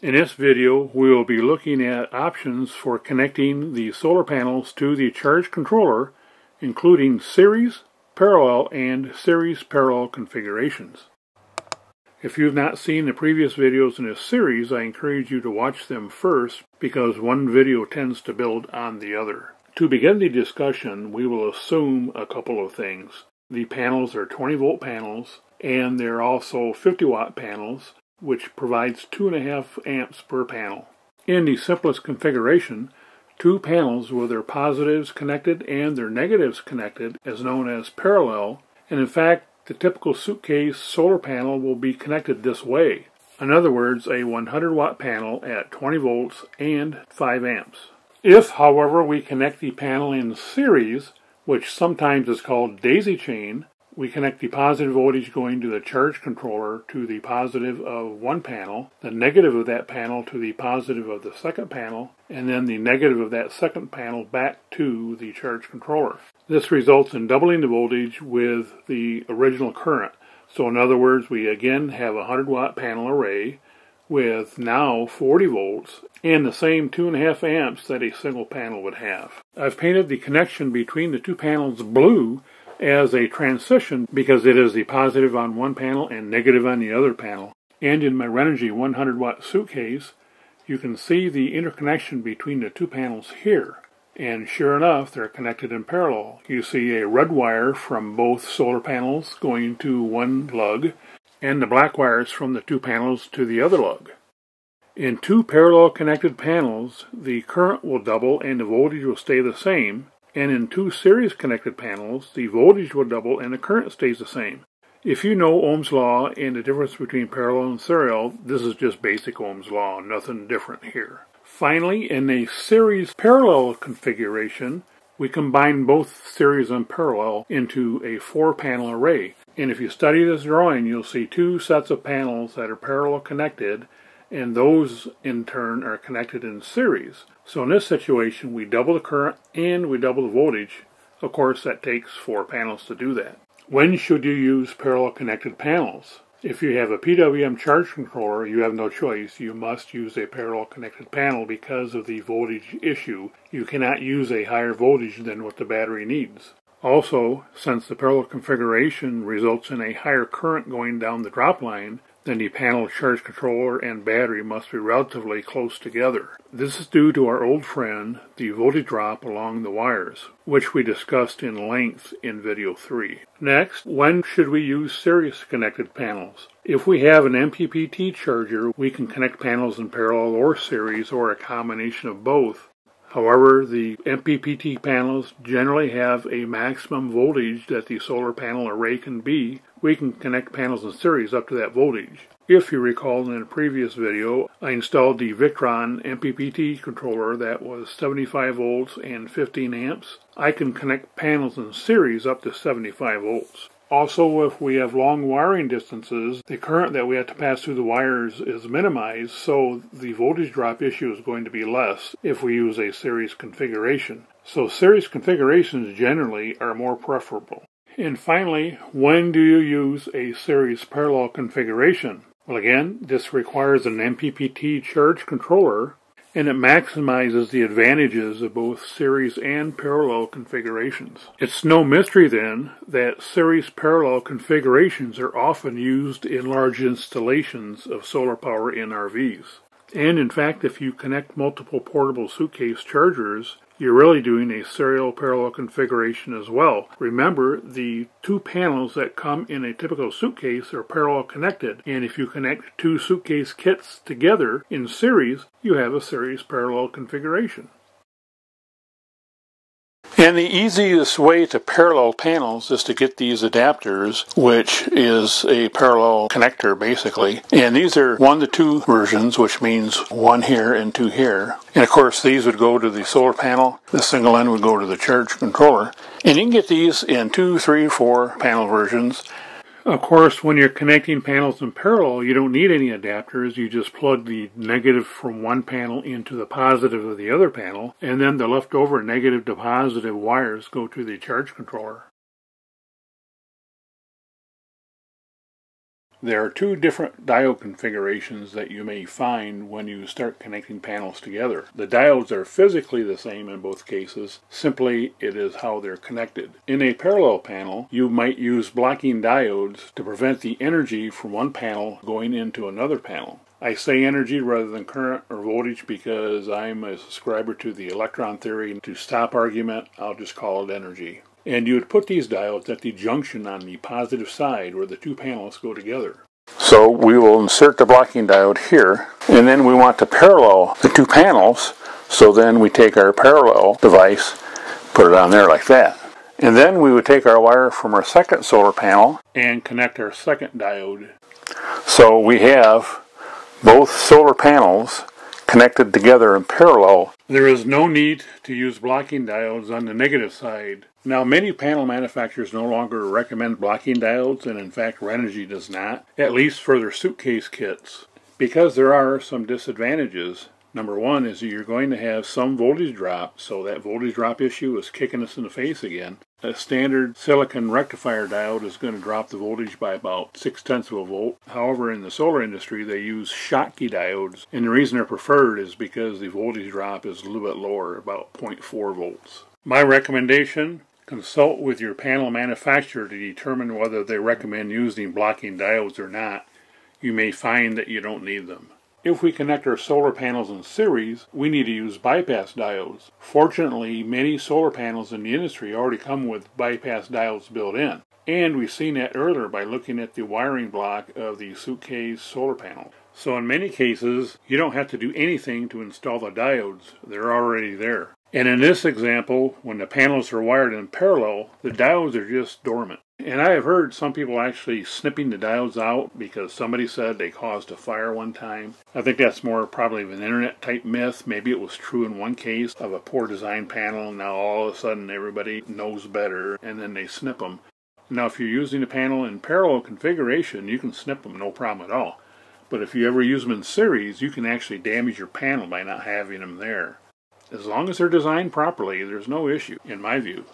In this video, we will be looking at options for connecting the solar panels to the charge controller, including series, parallel, and series parallel configurations. If you've not seen the previous videos in this series, I encourage you to watch them first because one video tends to build on the other. To begin the discussion, we will assume a couple of things. The panels are 20-volt panels, and they're also 50-watt panels, which provides 2.5 amps per panel. In the simplest configuration, two panels with their positives connected and their negatives connected is known as parallel, and in fact, the typical suitcase solar panel will be connected this way. In other words, a 100-watt panel at 20 volts and 5 amps. If, however, we connect the panel in series, which sometimes is called daisy chain, we connect the positive voltage going to the charge controller to the positive of one panel, the negative of that panel to the positive of the second panel, and then the negative of that second panel back to the charge controller. This results in doubling the voltage with the original current. So in other words, we again have a 100-watt panel array with now 40 volts and the same 2.5 amps that a single panel would have. I've painted the connection between the two panels blue as a transition because it is the positive on one panel and negative on the other panel. And in my Renogy 100-watt suitcase, you can see the interconnection between the two panels here. And sure enough, they're connected in parallel. You see a red wire from both solar panels going to one lug, and the black wires from the two panels to the other lug. In two parallel connected panels, the current will double and the voltage will stay the same. And in two series connected panels, the voltage will double and the current stays the same. If you know Ohm's law and the difference between parallel and serial, this is just basic Ohm's law, nothing different here. Finally, in a series parallel configuration, we combine both series and parallel into a 4-panel array. And if you study this drawing, you'll see two sets of panels that are parallel connected, and those in turn are connected in series. So in this situation, we double the current and we double the voltage. Of course, that takes 4 panels to do that. When should you use parallel connected panels? If you have a PWM charge controller, you have no choice. You must use a parallel connected panel because of the voltage issue. You cannot use a higher voltage than what the battery needs. Also, since the parallel configuration results in a higher current going down the drop line, then the panel, charge controller, and battery must be relatively close together. This is due to our old friend, the voltage drop along the wires, which we discussed in length in video 3. Next, when should we use series connected panels? If we have an MPPT charger, we can connect panels in parallel or series or a combination of both. However, the MPPT panels generally have a maximum voltage that the solar panel array can be. We can connect panels in series up to that voltage. If you recall in a previous video, I installed the Victron MPPT controller that was 75 volts and 15 amps. I can connect panels in series up to 75 volts. Also, if we have long wiring distances, the current that we have to pass through the wires is minimized, so the voltage drop issue is going to be less if we use a series configuration. So series configurations generally are more preferable. And finally, when do you use a series parallel configuration? Well, again, this requires an MPPT charge controller, and it maximizes the advantages of both series and parallel configurations. It's no mystery then that series parallel configurations are often used in large installations of solar power in RVs. And in fact, if you connect multiple portable suitcase chargers, you're really doing a serial parallel configuration as well. Remember, the two panels that come in a typical suitcase are parallel connected, and if you connect two suitcase kits together in series, you have a series parallel configuration. And the easiest way to parallel panels is to get these adapters, which is a parallel connector basically. And these are 1 to 2 versions, which means 1 here and 2 here. And of course these would go to the solar panel, the single end would go to the charge controller. And you can get these in 2, 3, 4 panel versions. Of course, when you're connecting panels in parallel, you don't need any adapters. You just plug the negative from one panel into the positive of the other panel, and then the leftover negative to positive wires go to the charge controller. There are two different diode configurations that you may find when you start connecting panels together. The diodes are physically the same in both cases, simply it is how they're connected. In a parallel panel, you might use blocking diodes to prevent the energy from one panel going into another panel. I say energy rather than current or voltage because I'm a subscriber to the electron theory, and to stop argument, I'll just call it energy. And you would put these diodes at the junction on the positive side where the two panels go together. So we will insert the blocking diode here, and then we want to parallel the two panels, so then we take our parallel device, put it on there like that. And then we would take our wire from our second solar panel and connect our second diode. So we have both solar panels connected together in parallel. There is no need to use blocking diodes on the negative side. Now, many panel manufacturers no longer recommend blocking diodes, and in fact Renogy does not, at least for their suitcase kits, because there are some disadvantages. Number one is that you're going to have some voltage drop, so that voltage drop issue is kicking us in the face again. A standard silicon rectifier diode is going to drop the voltage by about 0.6 of a volt. However, in the solar industry they use Schottky diodes, and the reason they're preferred is because the voltage drop is a little bit lower, about 0.4 volts. My recommendation: consult with your panel manufacturer to determine whether they recommend using blocking diodes or not. You may find that you don't need them. If we connect our solar panels in series, we need to use bypass diodes. Fortunately, many solar panels in the industry already come with bypass diodes built in, and we've seen that earlier by looking at the wiring block of the suitcase solar panel. So in many cases, you don't have to do anything to install the diodes, they're already there. And in this example, when the panels are wired in parallel, the diodes are just dormant. And I have heard some people actually snipping the diodes out because somebody said they caused a fire one time. I think that's more probably of an internet type myth. Maybe it was true in one case of a poor design panel, and now all of a sudden everybody knows better and then they snip them. Now if you're using a panel in parallel configuration, you can snip them no problem at all. But if you ever use them in series, you can actually damage your panel by not having them there. As long as they're designed properly, there's no issue, in my view.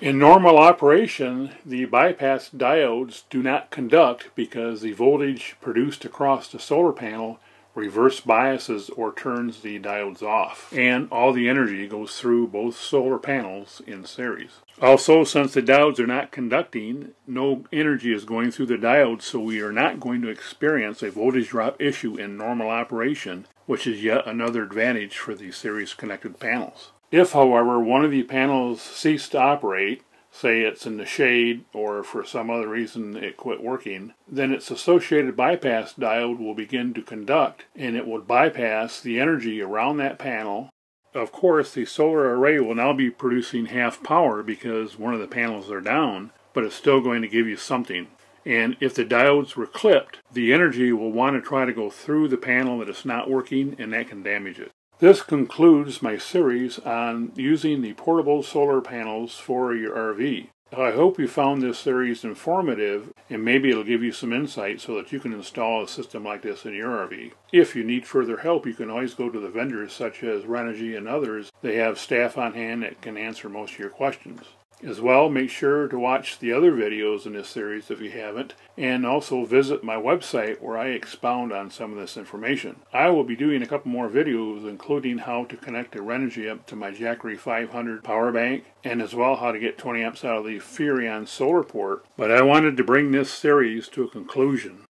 In normal operation, the bypass diodes do not conduct because the voltage produced across the solar panel reverse biases or turns the diodes off, and all the energy goes through both solar panels in series. Also, since the diodes are not conducting, no energy is going through the diodes, so we are not going to experience a voltage drop issue in normal operation, which is yet another advantage for the series connected panels. If, however, one of the panels ceased to operate, say it's in the shade or for some other reason it quit working, then its associated bypass diode will begin to conduct, and it will bypass the energy around that panel. Of course, the solar array will now be producing half power because one of the panels are down, but it's still going to give you something. And if the diodes were clipped, the energy will want to try to go through the panel that is not working, and that can damage it. This concludes my series on using the portable solar panels for your RV. I hope you found this series informative, and maybe it'll give you some insight so that you can install a system like this in your RV. If you need further help, you can always go to the vendors such as Renogy and others. They have staff on hand that can answer most of your questions. As well, make sure to watch the other videos in this series if you haven't, and also visit my website where I expound on some of this information. I will be doing a couple more videos, including how to connect a Renogy up to my Jackery 500 power bank, and as well how to get 20 amps out of the Furrion solar port. But I wanted to bring this series to a conclusion.